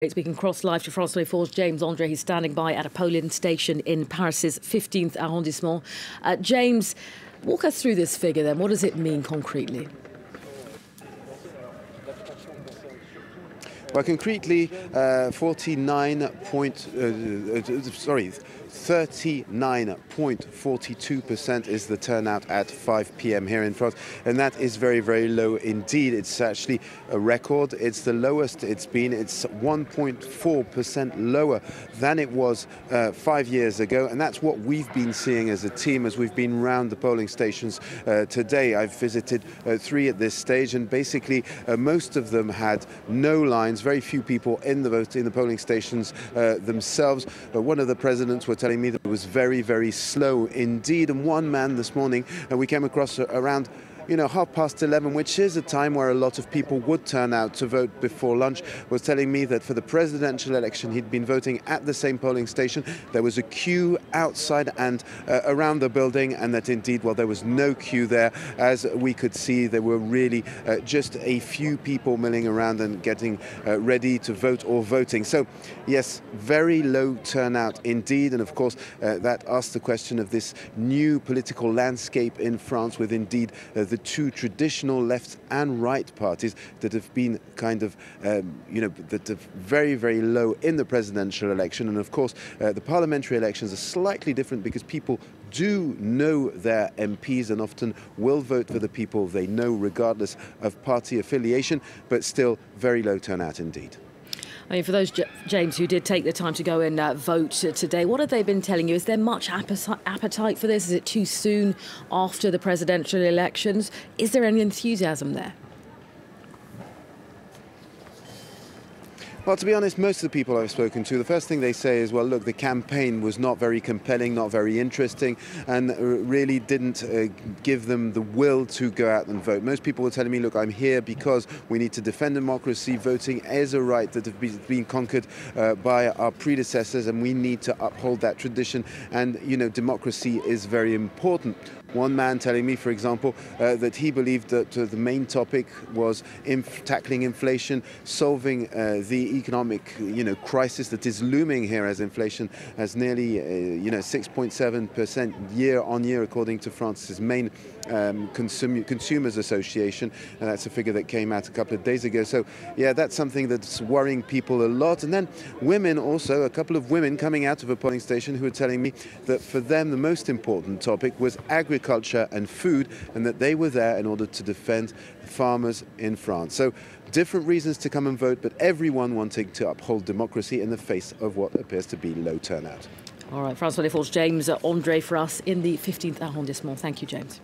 We can cross live to France 24's James André. He's standing by at a polling station in Paris's 15th arrondissement. James, walk us through this figure then. What does it mean concretely? Well, concretely, 39.42% is the turnout at 5 p.m. here in France, and that is very, very low indeed. It's actually a record. It's the lowest it's been. It's 1.4% lower than it was 5 years ago, and that's what we've been seeing as a team as we've been round the polling stations today. I've visited three at this stage, and basically most of them had no lines. Very few people in the vote in the polling stations themselves. One of the presidents were telling me that it was very, very slow indeed. And one man this morning, we came across around, you know, 11:30, which is a time where a lot of people would turn out to vote before lunch, was telling me that for the presidential election, he'd been voting at the same polling station. There was a queue outside and around the building, and that indeed, well, there was no queue there. As we could see, there were really just a few people milling around and getting ready to vote or voting. So, yes, very low turnout indeed. And of course, that asks the question of this new political landscape in France, with indeed the two traditional left and right parties that have been kind of, that are very, very low in the presidential election. And of course, the parliamentary elections are slightly different because people do know their MPs and often will vote for the people they know regardless of party affiliation, but still very low turnout indeed. I mean, for those, James, who did take the time to go and vote today, what have they been telling you? Is there much appetite for this? Is it too soon after the presidential elections? Is there any enthusiasm there? Well, to be honest, most of the people I've spoken to, the first thing they say is, well, look, the campaign was not very compelling, not very interesting, and really didn't give them the will to go out and vote. Most people were telling me, look, I'm here because we need to defend democracy. Voting is a right that has been conquered by our predecessors, and we need to uphold that tradition. And, you know, democracy is very important. One man telling me, for example, that he believed that the main topic was tackling inflation, solving the economic, crisis that is looming here, as inflation has nearly, 6.7% year on year, according to France's main consumers association, and that's a figure that came out a couple of days ago. So, yeah, that's something that's worrying people a lot. And then women also, a couple of women coming out of a polling station who were telling me that for them the most important topic was agriculture and food, and that they were there in order to defend farmers in France. So different reasons to come and vote, but everyone wanting to uphold democracy in the face of what appears to be low turnout. All right, France 24's James André for us in the 15th arrondissement. Thank you, James.